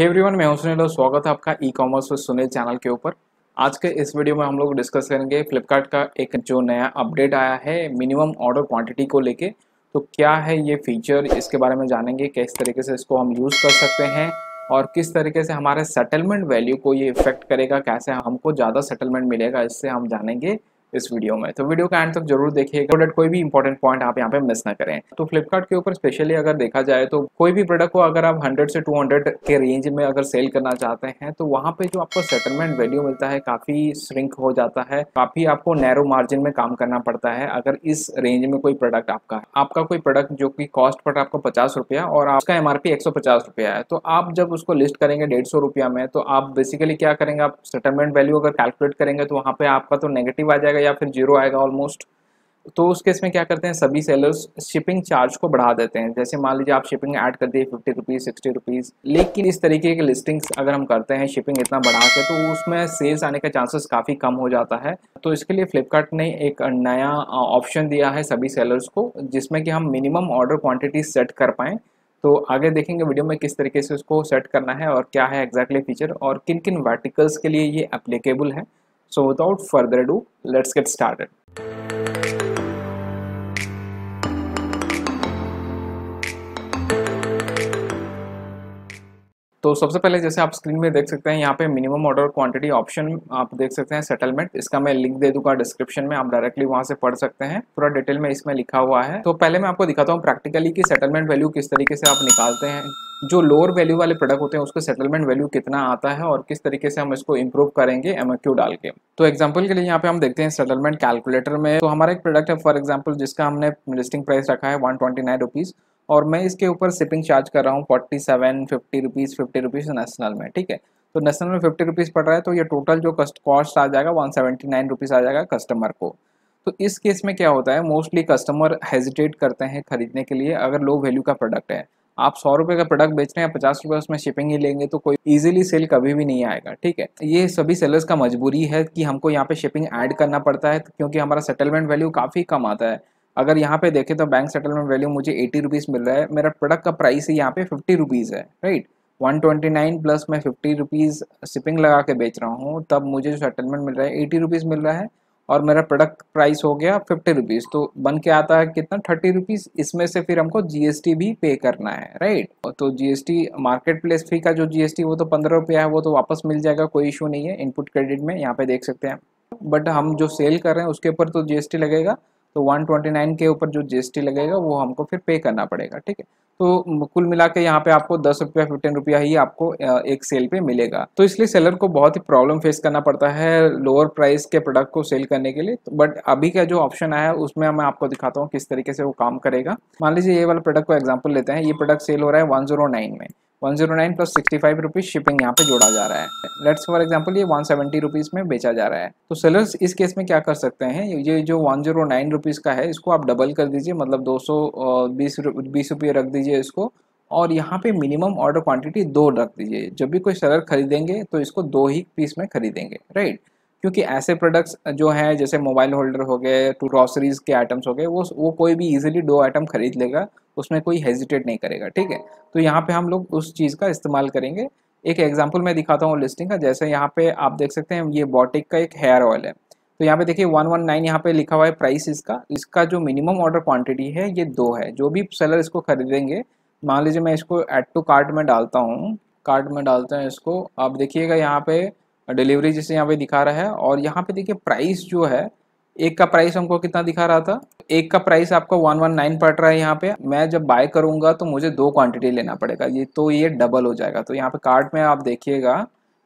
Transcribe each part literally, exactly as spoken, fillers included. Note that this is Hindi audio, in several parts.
हे एवरीवन, मैं हूं सुनील और स्वागत है आपका e commerce with Sunil channel के ऊपर। आज के इस वीडियो में हम लोग डिस्कस करेंगे फ्लिपकार्ट का एक जो नया अपडेट आया है मिनिमम ऑर्डर क्वांटिटी को लेके। तो क्या है ये फीचर, इसके बारे में जानेंगे, किस तरीके से इसको हम यूज़ कर सकते हैं और किस तरीके से हमारे सेटलमेंट वैल्यू को ये इफेक्ट करेगा, कैसे हमको ज़्यादा सेटलमेंट मिलेगा, इससे हम जानेंगे इस वीडियो में। तो वीडियो का एंड तक जरूर देखिएगा प्रोडक्ट, कोई भी इंपॉर्टेंट पॉइंट आप यहाँ पे मिस ना करें। तो फ्लिपकार्ट के ऊपर स्पेशली अगर देखा जाए तो कोई भी प्रोडक्ट को अगर आप हंड्रेड से टू हंड्रेड के रेंज में अगर सेल करना चाहते हैं तो वहाँ पे जो आपको सेटलमेंट वैल्यू मिलता है काफ़ी श्रिंक हो जाता है, काफ़ी आपको नैरो मार्जिन में काम करना पड़ता है। अगर इस रेंज में कोई प्रोडक्ट आपका आपका कोई प्रोडक्ट जो कि कॉस्ट पड़ आपको पचास रुपया और आपका एम आर पी एक सौ पचास रुपया है, तो आप जब उसको लिस्ट करेंगे डेढ़ सौ रुपया में, तो आप बेसिकली क्या करेंगे, आप सेटलमेंट वैल्यू अगर कैलकुलेट करेंगे तो वहाँ पर आपका तो नेगेटिव आ जाएगा या फिर जीरो आएगा ऑलमोस्ट। तो उस केस में क्या करते हैं, सभी सेलर्स शिपिंग चार्ज को बढ़ा देते हैं। जैसे मान लीजिए आप शिपिंग ऐड कर दिए फिफ्टी रुपीज़ सिक्सटी रुपीज़, लेकिन इस तरीके के लिस्टिंग्स अगर हम करते हैं शिपिंग इतना बढ़ा के तो उसमें सेल्स आने का चांसेस काफ़ी कम हो जाता है। तो इसके लिए फ्लिपकार्ट ने एक नया ऑप्शन दिया है सभी सेलर्स को, जिसमें कि हम मिनिमम ऑर्डर क्वान्टिटी सेट कर पाएँ। तो आगे देखेंगे वीडियो में किस तरीके से उसको सेट करना है और क्या है एग्जैक्टली फीचर और किन किन वर्टिकल्स के लिए ये एप्लीकेबल है। So without further ado, let's get started. तो सबसे पहले जैसे आप स्क्रीन में देख सकते हैं, यहाँ पे मिनिमम ऑर्डर क्वांटिटी ऑप्शन आप देख सकते हैं सेटलमेंट। इसका मैं लिंक दे दूंगा डिस्क्रिप्शन में, आप डायरेक्टली वहाँ से पढ़ सकते हैं, पूरा डिटेल में इसमें लिखा हुआ है। तो पहले मैं आपको दिखाता हूँ प्रैक्टिकली कि सेटलमेंट वैल्यू किस तरीके से आप निकालते हैं। जो लोअर वैल्यू वाले प्रोडक्ट होते हैं उसको सेटलमेंट वैल्यू कितना आता है और किस तरीके से हम इसको इम्प्रूव करेंगे एमक्यू डाल के। तो एग्जाम्पल के लिए यहाँ पे हम देखते हैं सेटलमेंट कैलकुलेटर में। तो हमारा एक प्रोडक्ट है फॉर एग्जाम्पल, जिसका हमने लिस्टिंग प्राइस रखा है वन ट्वेंटी नाइन रुपीज़ और मैं इसके ऊपर शिपिंग चार्ज कर रहा हूँ forty seven fifty rupees fifty rupees national में, ठीक है। तो नेशनल में फिफ्टी रुपीज़ पड़ रहा है, तो ये टोटल जो कस्ट कॉस्ट आ जाएगा वन सेवेंटी नाइन रुपीज़ आ जाएगा कस्टमर को। तो इस केस में क्या होता है, मोस्टली कस्टमर हेजिटेट करते हैं खरीदने के लिए अगर लो वैल्यू का प्रोडक्ट है। आप सौ रुपये का प्रोडक्ट बेच रहे हैं, पचास रुपये उसमें शिपिंग ही लेंगे तो कोई इजीली सेल कभी भी नहीं आएगा, ठीक है। ये सभी सेलर्स का मजबूरी है कि हमको यहाँ पे शिपिंग ऐड करना पड़ता है क्योंकि हमारा सेटलमेंट वैल्यू काफ़ी कम आता है। अगर यहाँ पे देखें तो बैंक सेटलमेंट वैल्यू मुझे एटी रुपीज़ मिल रहा है, मेरा प्रोडक्ट का प्राइस ही यहाँ पे फिफ्टी रुपीज़ है, right. One twenty nine plus मैं फिफ्टी रुपीज़ शिपिंग लगा के बेच रहा हूँ, तब मुझे जो सेटलमेंट मिल रहा है एटी रुपीज़ मिल रहा है और मेरा प्रोडक्ट प्राइस हो गया फिफ्टी रुपीज़, तो बन के आता है कितना थर्टी रुपीज़। इसमें से फिर हमको जी एस टी भी पे करना है, राइट। तो G S T market place fee का जो जी एस टी वो तो पंद्रह रुपया है, वो तो वापस मिल जाएगा, कोई इशू नहीं है। इनपुट क्रेडिट में यहाँ पे देख सकते हैं, बट हम जो सेल कर रहे हैं उसके ऊपर तो जी एस टी लगेगा, तो वन ट्वेंटी नाइन के ऊपर जो जीएसटी लगेगा वो हमको फिर पे करना पड़ेगा, ठीक है। तो कुल मिला के यहाँ पे आपको दस रुपया फिफ्टीन रुपया ही आपको एक सेल पे मिलेगा। तो इसलिए सेलर को बहुत ही प्रॉब्लम फेस करना पड़ता है लोअर प्राइस के प्रोडक्ट को सेल करने के लिए। तो बट अभी का जो ऑप्शन आया है उसमें मैं आपको दिखाता हूँ किस तरीके से वो काम करेगा। मान लीजिए ये वाला प्रोडक्ट को एग्जाम्पल लेते हैं, ये प्रोडक्ट सेल हो रहा है वन जीरो नाइन में, one zero nine plus sixty five rupees shipping यहाँ पे जोड़ा जा रहा है। लेट्स फॉर एग्जांपल ये वन सेवेंटी रुपीज़ में बेचा जा रहा है। तो सेलर्स इस केस में क्या कर सकते हैं, ये जो वन जीरो नाइन रुपीज़ का है इसको आप डबल कर दीजिए, मतलब दो सौ बीस बीस रुपये रख दीजिए इसको, और यहाँ पे मिनिमम ऑर्डर क्वांटिटी दो रख दीजिए। जब भी कोई सेलर खरीदेंगे तो इसको दो ही पीस में खरीदेंगे, राइट। क्योंकि ऐसे प्रोडक्ट्स जो हैं जैसे मोबाइल होल्डर हो गए, टू ग्रॉसरीज़ के आइटम्स हो गए, वो वो कोई भी इजीली दो आइटम खरीद लेगा, उसमें कोई हेजिटेट नहीं करेगा, ठीक है। तो यहाँ पे हम लोग उस चीज़ का इस्तेमाल करेंगे। एक एग्जांपल मैं दिखाता हूँ लिस्टिंग का। जैसे यहाँ पे आप देख सकते हैं ये बॉटिक का एक हेयर ऑयल है, तो यहाँ पे देखिए वन वन नाइन यहाँ पे लिखा हुआ है प्राइस इसका। इसका जो मिनिमम ऑर्डर क्वान्टिटी है ये दो है। जो भी सेलर इसको खरीदेंगे, मान लीजिए मैं इसको एड टू कार्ट में डालता हूँ, कार्ट में डालते हैं इसको, आप देखिएगा यहाँ पर डिलीवरी जैसे यहाँ पे दिखा रहा है, और यहाँ पे देखिए प्राइस जो है, एक का प्राइस हमको कितना दिखा रहा था, एक का प्राइस आपका वन वन नाइन पड़ रहा है। यहाँ पे मैं जब बाय करूँगा तो मुझे दो क्वांटिटी लेना पड़ेगा, ये तो ये डबल हो जाएगा। तो यहाँ पे कार्ट में आप देखिएगा,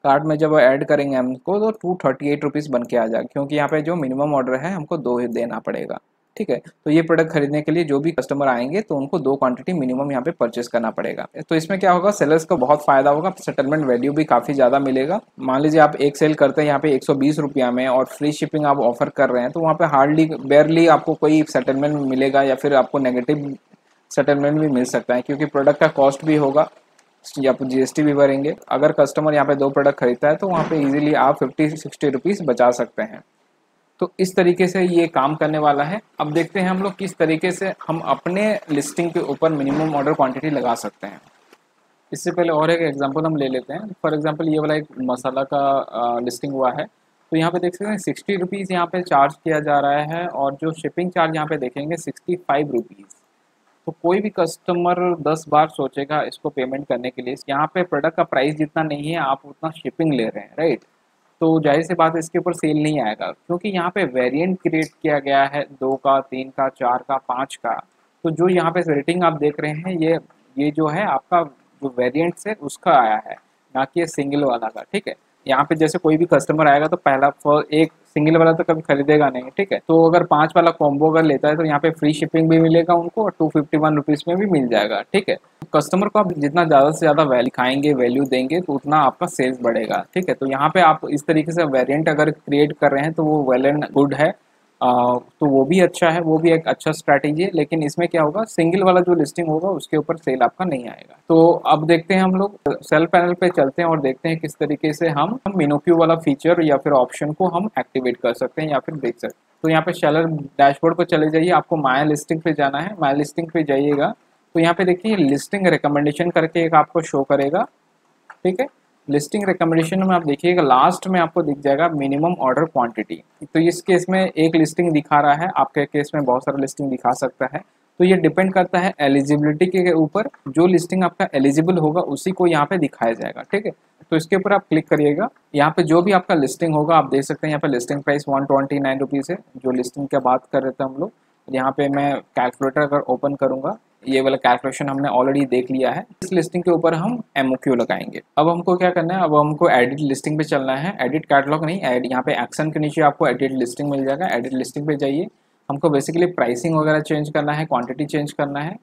कार्ट में जब ऐड करेंगे हमको तो टू थर्टी एट रुपीज़ बन के आ जाएगा, क्योंकि यहाँ पे जो मिनिमम ऑर्डर है हमको दो ही देना पड़ेगा, ठीक है। तो ये प्रोडक्ट खरीदने के लिए जो भी कस्टमर आएंगे तो उनको दो क्वांटिटी मिनिमम यहाँ पे परचेस करना पड़ेगा। तो इसमें क्या होगा, सेलर्स का बहुत फायदा होगा, सेटलमेंट वैल्यू भी काफ़ी ज़्यादा मिलेगा। मान लीजिए आप एक सेल करते हैं यहाँ पे एक सौ बीस रुपया में और फ्री शिपिंग आप ऑफर कर रहे हैं, तो वहाँ पे हार्डली बेयरली आपको कोई सेटलमेंट मिलेगा या फिर आपको नेगेटिव सेटलमेंट भी मिल सकता है, क्योंकि प्रोडक्ट का कॉस्ट भी होगा या फिर जीएसटी भी भरेंगे। अगर कस्टमर यहाँ पर दो प्रोडक्ट खरीदता है तो वहाँ पर ईजिली आप फिफ्टी सिक्सटी रुपीज़ बचा सकते हैं। तो इस तरीके से ये काम करने वाला है। अब देखते हैं हम लोग किस तरीके से हम अपने लिस्टिंग के ऊपर मिनिमम ऑर्डर क्वांटिटी लगा सकते हैं। इससे पहले और एक एग्जांपल हम ले लेते हैं। फॉर एग्जांपल ये वाला एक मसाला का लिस्टिंग हुआ है, तो यहाँ पे देख सकते हैं सिक्सटी रुपीज़ यहाँ पर चार्ज किया जा रहा है और जो शिपिंग चार्ज यहाँ पे देखेंगे सिक्सटी फाइव रुपीज़। तो कोई भी कस्टमर दस बार सोचेगा इसको पेमेंट करने के लिए। यहाँ पे प्रोडक्ट का प्राइस जितना नहीं है आप उतना शिपिंग ले रहे हैं, राइट। तो जाहिर सी बात इसके ऊपर सेल नहीं आएगा, क्योंकि यहाँ पे वेरिएंट क्रिएट किया गया है दो का, तीन का, चार का, पाँच का। तो जो यहाँ पे रेटिंग आप देख रहे हैं ये ये जो है आपका जो वेरियंट से उसका आया है, ना कि सिंगल वाला का, ठीक है। यहाँ पे जैसे कोई भी कस्टमर आएगा तो पहला एक सिंगल वाला तो कभी खरीदेगा नहीं, ठीक है। तो अगर पांच वाला कॉम्बो अगर लेता है तो यहाँ पे फ्री शिपिंग भी मिलेगा उनको और टू फिफ्टी वन रुपीज़ में भी मिल जाएगा, ठीक है। कस्टमर को आप जितना ज़्यादा से ज़्यादा वैल्यू खाएंगे, वैल्यू देंगे, तो उतना आपका सेल्स बढ़ेगा, ठीक है। तो यहाँ पे आप इस तरीके से वेरियंट अगर क्रिएट कर रहे हैं तो वो वेल एंड गुड है, आ, तो वो भी अच्छा है, वो भी एक अच्छा स्ट्रैटेजी है। लेकिन इसमें क्या होगा, सिंगल वाला जो लिस्टिंग होगा उसके ऊपर सेल आपका नहीं आएगा। तो अब देखते हैं हम लोग सेल पैनल पे चलते हैं और देखते हैं किस तरीके से हम मिनोक्यू वाला फीचर या फिर ऑप्शन को हम एक्टिवेट कर सकते हैं या फिर देख सकते हैं। तो यहाँ पे सेलर डैशबोर्ड पर चले जाइए, आपको माय लिस्टिंग पे जाना है। माय लिस्टिंग पे जाइएगा तो यहाँ पे देखिए लिस्टिंग रिकमेंडेशन करके एक आपको शो करेगा, ठीक है। लिस्टिंग रिकमेंडेशन में आप देखिएगा लास्ट में आपको दिख जाएगा मिनिमम ऑर्डर क्वांटिटी। तो इस केस में एक लिस्टिंग दिखा रहा है, आपके केस में बहुत सारा लिस्टिंग दिखा सकता है। तो ये डिपेंड करता है एलिजिबिलिटी के ऊपर, जो लिस्टिंग आपका एलिजिबल होगा उसी को यहाँ पे दिखाया जाएगा, ठीक है। तो इसके ऊपर आप क्लिक करिएगा, यहाँ पे जो भी आपका लिस्टिंग होगा आप देख सकते हैं। यहाँ पे listing price one twenty nine rupees है जो लिस्टिंग की बात कर रहे थे हम लोग। यहाँ पे मैं कैलकुलेटर अगर ओपन करूँगा, ये वाला कैलकुलेशन हमने ऑलरेडी देख लिया है। इस लिस्टिंग के ऊपर हम एमओक्यू लगाएंगे। अब हमको क्या करना है, अब हमको एडिट लिस्टिंग पे चलना है। एडिट कैटलॉग नहीं, एड यहाँ पे एक्शन के नीचे आपको एडिट लिस्टिंग मिल जाएगा। एडिट लिस्टिंग पे जाइए, हमको बेसिकली प्राइसिंग वगैरह चेंज करना है, क्वांटिटी चेंज करना है।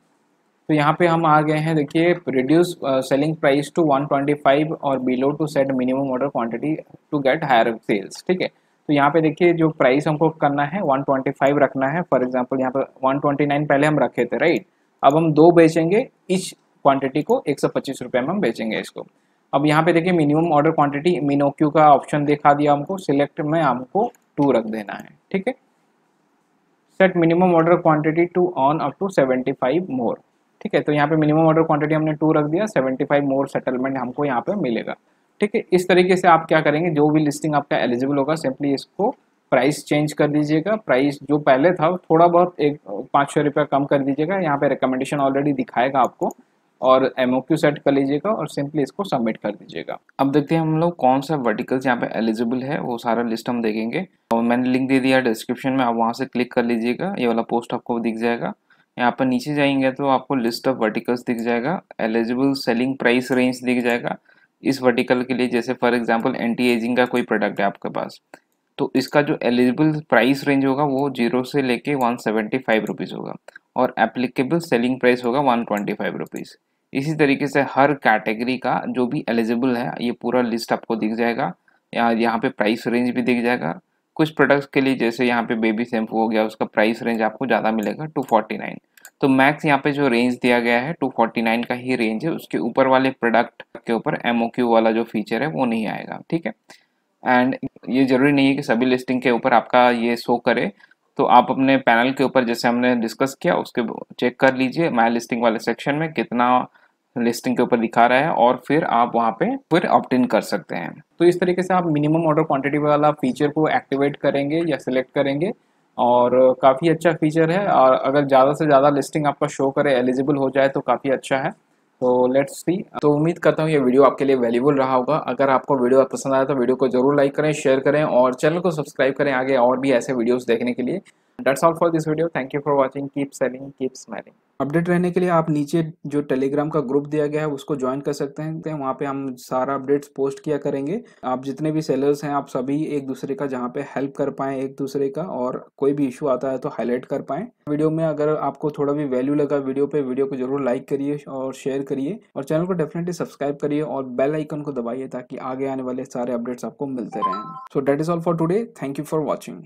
तो यहाँ पे हम आ गए हैं, देखिए reduce selling price to one twenty five और below to set minimum order quantity to get higher sales, ठीक है। तो यहाँ पे देखिए जो प्राइस हमको करना है वन ट्वेंटी फाइव रखना है। फॉर एग्जाम्पल यहाँ पे वन ट्वेंटी नाइन पहले हम रखे थे, राइट। अब हम दो बेचेंगे, इस क्वांटिटी को एक सौ पच्चीस रुपये में हम बेचेंगे इसको। अब यहाँ पे देखिए मिनिमम ऑर्डर क्वांटिटी मिनोक्यू का ऑप्शन दिखा दिया हमको, सिलेक्ट में हमको टू रख देना है, ठीक है। Set minimum order quantity to on up to seventy five more, ठीक है। तो यहाँ पे मिनिमम ऑर्डर क्वांटिटी हमने टू रख दिया, सेवेंटी फाइव मोर सेटलमेंट हमको यहाँ पे मिलेगा, ठीक है। इस तरीके से आप क्या करेंगे, जो भी लिस्टिंग आपका एलिजिबल होगा सिंपली इसको प्राइस चेंज कर दीजिएगा। प्राइस जो पहले था थोड़ा बहुत एक पाँच सौ रुपया कम कर दीजिएगा, यहाँ पे रिकमेंडेशन ऑलरेडी दिखाएगा आपको, और एमओक्यू सेट कर लीजिएगा और सिंपली इसको सबमिट कर दीजिएगा। अब देखते हैं हम लोग कौन सा वर्टिकल्स यहाँ पे एलिजिबल है, वो सारा लिस्ट हम देखेंगे। और मैंने लिंक दे दिया डिस्क्रिप्शन में, आप वहाँ से क्लिक कर लीजिएगा, ये वाला पोस्ट आपको दिख जाएगा। यहाँ पर नीचे जाएंगे तो आपको लिस्ट ऑफ वर्टिकल्स दिख जाएगा, एलिजिबल सेलिंग प्राइस रेंज दिख जाएगा इस वर्टिकल के लिए। जैसे फॉर एग्जाम्पल एंटी एजिंग का कोई प्रोडक्ट है आपके पास, तो इसका जो एलिजिबल प्राइस रेंज होगा वो जीरो से लेके वन सेवेंटी फाइव रुपीज़ होगा और एप्लीकेबल सेलिंग प्राइस होगा वन ट्वेंटी फाइव रुपीज़। इसी तरीके से हर कैटेगरी का जो भी एलिजिबल है ये पूरा लिस्ट आपको दिख जाएगा, यहाँ यहाँ पे प्राइस रेंज भी दिख जाएगा। कुछ प्रोडक्ट्स के लिए जैसे यहाँ पे बेबी शैम्पू हो गया, उसका प्राइस रेंज आपको ज़्यादा मिलेगा टू फोर्टी नाइन। तो मैक्स यहाँ पे जो रेंज दिया गया है टू फोर्टी नाइन का ही रेंज है, उसके ऊपर वाले प्रोडक्ट के ऊपर एमओक्यू वाला जो फीचर है वो नहीं आएगा, ठीक है। एंड ये जरूरी नहीं है कि सभी लिस्टिंग के ऊपर आपका ये शो करे, तो आप अपने पैनल के ऊपर जैसे हमने डिस्कस किया उसके चेक कर लीजिए माय लिस्टिंग वाले सेक्शन में कितना लिस्टिंग के ऊपर दिखा रहा है, और फिर आप वहाँ पे फिर ऑप्ट इन कर सकते हैं। तो इस तरीके से आप मिनिमम ऑर्डर क्वांटिटी वाला फीचर को एक्टिवेट करेंगे या सिलेक्ट करेंगे, और काफ़ी अच्छा फीचर है। और अगर ज़्यादा से ज़्यादा लिस्टिंग आपका शो करे, एलिजिबल हो जाए तो काफ़ी अच्छा है। तो लेट्स सी। तो उम्मीद करता हूँ ये वीडियो आपके लिए वैल्यूबल रहा होगा। अगर आपको वीडियो पसंद आया तो वीडियो को जरूर लाइक करें, शेयर करें और चैनल को सब्सक्राइब करें आगे और भी ऐसे वीडियोस देखने के लिए। That's all for this video. Thank you for watching. Keep selling, keep smiling. Update रहने के लिए आप नीचे जो टेलीग्राम का ग्रुप दिया गया है उसको ज्वाइन कर सकते हैं। वहाँ पे हम सारा अपडेट्स पोस्ट किया करेंगे। आप जितने भी सेलर्स हैं आप सभी एक दूसरे का जहाँ पे हेल्प कर पाएँ एक दूसरे का, और कोई भी इशू आता है तो हाईलाइट कर पाएँ वीडियो में। अगर आपको थोड़ा भी वैल्यू लगा वीडियो पे, वीडियो को जरूर लाइक करिए और शेयर करिए, और चैनल को डेफिनेटली सब्सक्राइब करिए और बेल आइकन को दबाइए ताकि आगे आने वाले सारे अपडेट्स आपको मिलते रहें। So that is all for today. Thank you for watching.